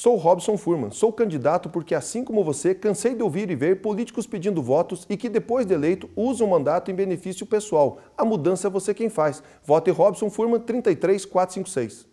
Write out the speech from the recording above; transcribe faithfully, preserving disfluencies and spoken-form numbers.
Sou Robison Furman, sou candidato porque, assim como você, cansei de ouvir e ver políticos pedindo votos e que depois de eleito usam o mandato em benefício pessoal. A mudança é você quem faz. Vote Robison Furman, trinta e três, quatrocentos e cinquenta e seis.